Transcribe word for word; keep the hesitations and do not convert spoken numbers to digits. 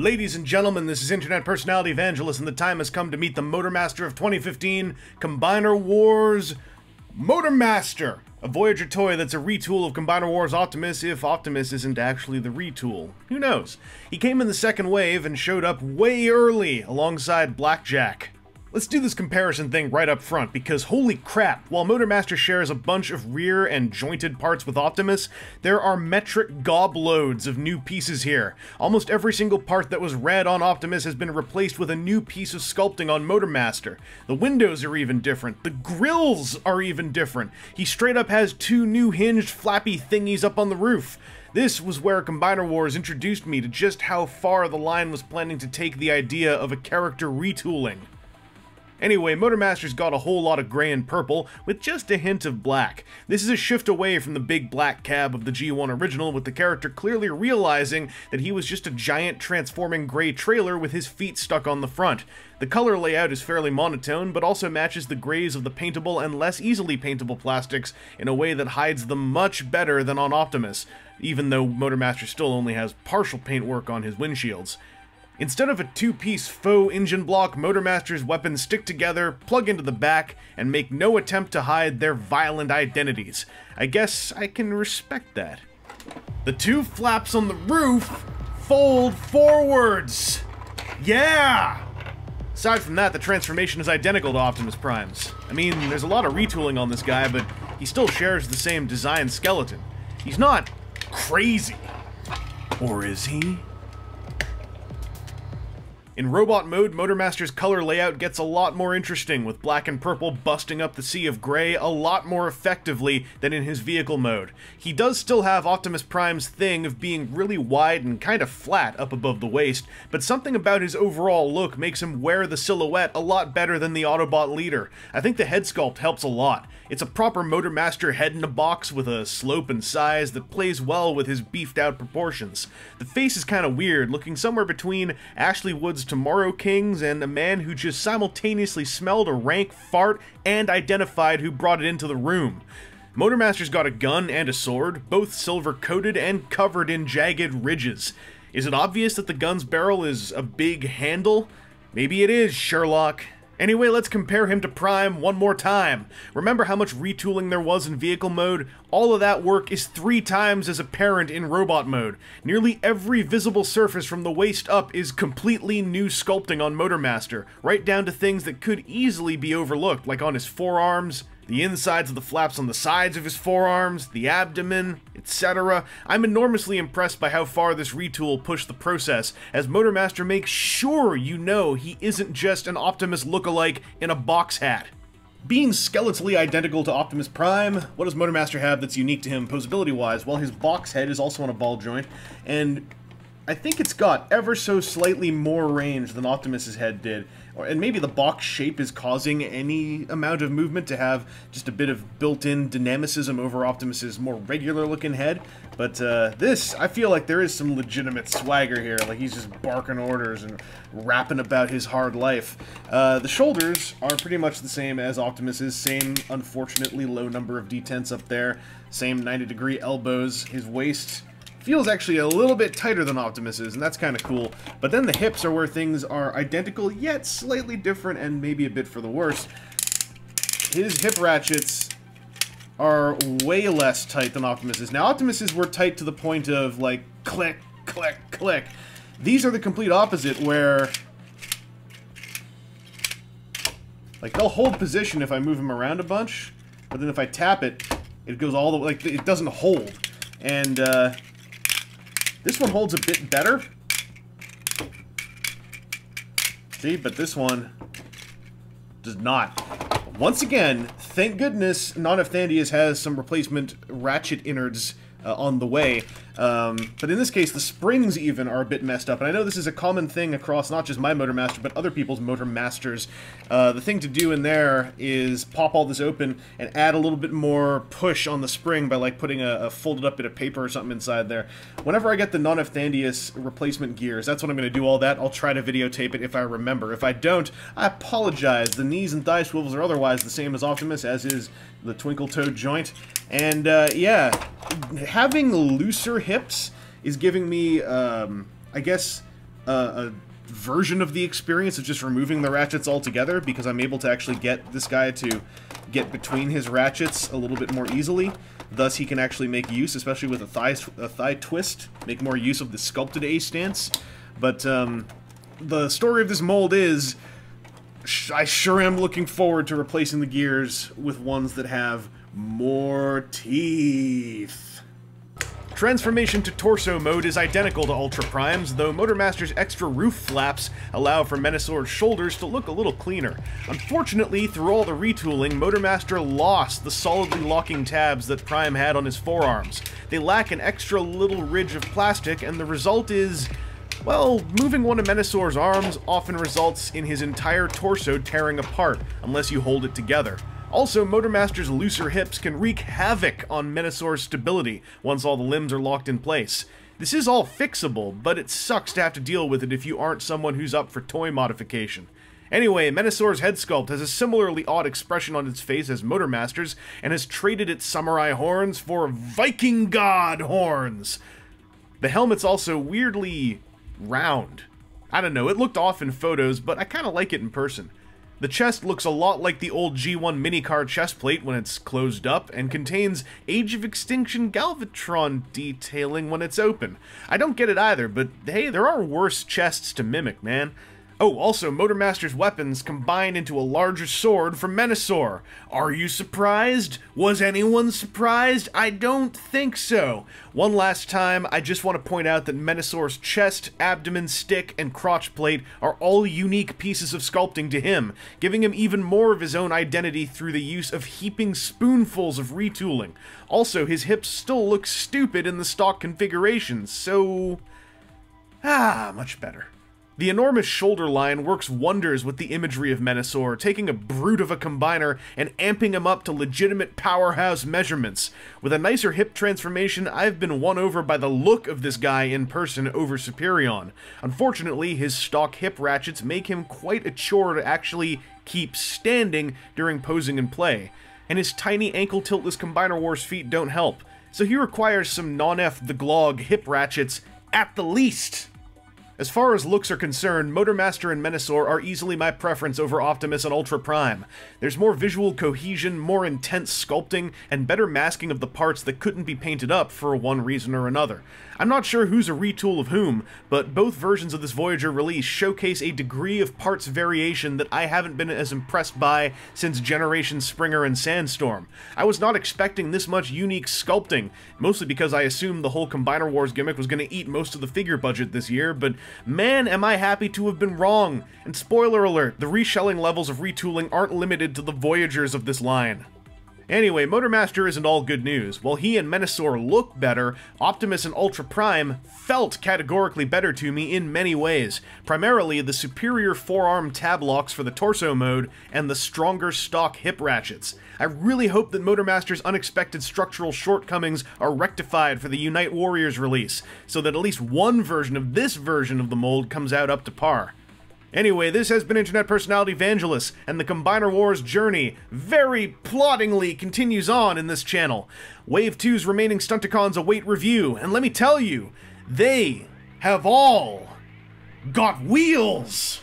Ladies and gentlemen, this is Internet Personality Vangelus, and the time has come to meet the Motormaster of twenty fifteen, Combiner Wars Motormaster, a Voyager toy that's a retool of Combiner Wars Optimus, if Optimus isn't actually the retool. Who knows? He came in the second wave and showed up way early alongside Blackjack. Let's do this comparison thing right up front, because holy crap, while Motormaster shares a bunch of rear and jointed parts with Optimus, there are metric gobloads of new pieces here. Almost every single part that was red on Optimus has been replaced with a new piece of sculpting on Motormaster. The windows are even different, the grills are even different. He straight up has two new hinged flappy thingies up on the roof. This was where Combiner Wars introduced me to just how far the line was planning to take the idea of a character retooling. Anyway, Motormaster's got a whole lot of gray and purple, with just a hint of black. This is a shift away from the big black cab of the G one original, with the character clearly realizing that he was just a giant transforming gray trailer with his feet stuck on the front. The color layout is fairly monotone, but also matches the grays of the paintable and less easily paintable plastics in a way that hides them much better than on Optimus, even though Motormaster still only has partial paintwork on his windshields. Instead of a two-piece faux engine block, Motormaster's weapons stick together, plug into the back, and make no attempt to hide their violent identities. I guess I can respect that. The two flaps on the roof fold forwards! Yeah! Aside from that, the transformation is identical to Optimus Prime's. I mean, there's a lot of retooling on this guy, but he still shares the same design skeleton. He's not crazy. Or is he? In robot mode, Motormaster's color layout gets a lot more interesting, with black and purple busting up the sea of gray a lot more effectively than in his vehicle mode. He does still have Optimus Prime's thing of being really wide and kind of flat up above the waist, but something about his overall look makes him wear the silhouette a lot better than the Autobot leader. I think the head sculpt helps a lot. It's a proper Motormaster head in a box with a slope and size that plays well with his beefed out proportions. The face is kind of weird, looking somewhere between Ashley Wood's Tomorrow Kings and a man who just simultaneously smelled a rank fart and identified who brought it into the room. Motormaster's got a gun and a sword, both silver-coated and covered in jagged ridges. Is it obvious that the gun's barrel is a big handle? Maybe it is, Sherlock. Anyway, let's compare him to Prime one more time. Remember how much retooling there was in vehicle mode? All of that work is three times as apparent in robot mode. Nearly every visible surface from the waist up is completely new sculpting on Motormaster, right down to things that could easily be overlooked, like on his forearms, the insides of the flaps on the sides of his forearms, the abdomen, et cetera. I'm enormously impressed by how far this retool pushed the process, as Motormaster makes sure you know he isn't just an Optimus look-alike in a box hat. Being skeletally identical to Optimus Prime, what does Motormaster have that's unique to him posability-wise? Well, his box head is also on a ball joint, and I think it's got ever so slightly more range than Optimus's head did. Or, and maybe the box shape is causing any amount of movement to have just a bit of built-in dynamicism over Optimus's more regular-looking head. But uh, this, I feel like there is some legitimate swagger here. Like he's just barking orders and rapping about his hard life. Uh, the shoulders are pretty much the same as Optimus's. Same, unfortunately, low number of detents up there. Same ninety-degree elbows. His waist feels actually a little bit tighter than Optimus's, and that's kind of cool. But then the hips are where things are identical, yet slightly different, and maybe a bit for the worse. His hip ratchets are way less tight than Optimus's. Now, Optimus's were tight to the point of, like, click, click, click. These are the complete opposite, where, like, they'll hold position if I move them around a bunch, but then if I tap it, it goes all the way, like, it doesn't hold. And, uh... this one holds a bit better. See, but this one does not. Once again, thank goodness Nonethandius has some replacement ratchet innards uh, on the way. Um, but in this case, the springs even are a bit messed up. And I know this is a common thing across not just my Motormaster, but other people's Motormasters. Uh, the thing to do in there is pop all this open and add a little bit more push on the spring by, like, putting a, a folded up bit of paper or something inside there. Whenever I get the Nonethandius replacement gears, that's when I'm going to do all that. I'll try to videotape it if I remember. If I don't, I apologize. The knees and thigh swivels are otherwise the same as Optimus, as is the twinkle-toed joint. And, uh, yeah, having looser hips is giving me, um, I guess, uh, a version of the experience of just removing the ratchets altogether, because I'm able to actually get this guy to get between his ratchets a little bit more easily. Thus, he can actually make use, especially with a thigh, a thigh twist, make more use of the sculpted A stance. But um, the story of this mold is, sh I sure am looking forward to replacing the gears with ones that have more teeth. Transformation to torso mode is identical to Ultra Prime's, though Motormaster's extra roof flaps allow for Menasor's shoulders to look a little cleaner. Unfortunately, through all the retooling, Motormaster lost the solidly locking tabs that Prime had on his forearms. They lack an extra little ridge of plastic, and the result is, well, moving one of Menasor's arms often results in his entire torso tearing apart, unless you hold it together. Also, Motormaster's looser hips can wreak havoc on Menasor's stability once all the limbs are locked in place. This is all fixable, but it sucks to have to deal with it if you aren't someone who's up for toy modification. Anyway, Menasor's head sculpt has a similarly odd expression on its face as Motormaster's, and has traded its samurai horns for Viking god horns! The helmet's also weirdly round. I don't know, it looked off in photos, but I kinda like it in person. The chest looks a lot like the old G one minicar chest plate when it's closed up, and contains Age of Extinction Galvatron detailing when it's open. I don't get it either, but hey, there are worse chests to mimic, man. Oh, also, Motormaster's weapons combine into a larger sword from Menasor. Are you surprised? Was anyone surprised? I don't think so. One last time, I just want to point out that Menasor's chest, abdomen, stick, and crotch plate are all unique pieces of sculpting to him, giving him even more of his own identity through the use of heaping spoonfuls of retooling. Also, his hips still look stupid in the stock configuration, so... ah, much better. The enormous shoulder line works wonders with the imagery of Menasor, taking a brute of a combiner and amping him up to legitimate powerhouse measurements. With a nicer hip transformation, I've been won over by the look of this guy in person over Superion. Unfortunately, his stock hip ratchets make him quite a chore to actually keep standing during posing and play, and his tiny ankle tiltless Combiner Wars feet don't help, so he requires some non-F the Glog hip ratchets at the least. As far as looks are concerned, Motormaster and Menasor are easily my preference over Optimus and Ultra Prime. There's more visual cohesion, more intense sculpting, and better masking of the parts that couldn't be painted up for one reason or another. I'm not sure who's a retool of whom, but both versions of this Voyager release showcase a degree of parts variation that I haven't been as impressed by since Generation Springer and Sandstorm. I was not expecting this much unique sculpting, mostly because I assumed the whole Combiner Wars gimmick was going to eat most of the figure budget this year, but man, am I happy to have been wrong! And spoiler alert, the reshelling levels of retooling aren't limited to the Voyagers of this line. Anyway, Motormaster isn't all good news. While he and Menasor look better, Optimus and Ultra Prime felt categorically better to me in many ways, primarily the superior forearm tab locks for the torso mode and the stronger stock hip ratchets. I really hope that Motormaster's unexpected structural shortcomings are rectified for the Unite Warriors release, so that at least one version of this version of the mold comes out up to par. Anyway, this has been Internet Personality Vangelus, and the Combiner Wars journey very ploddingly continues on in this channel. Wave two's remaining Stunticons await review, and let me tell you, they have all got wheels!